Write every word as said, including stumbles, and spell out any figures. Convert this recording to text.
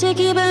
to keep it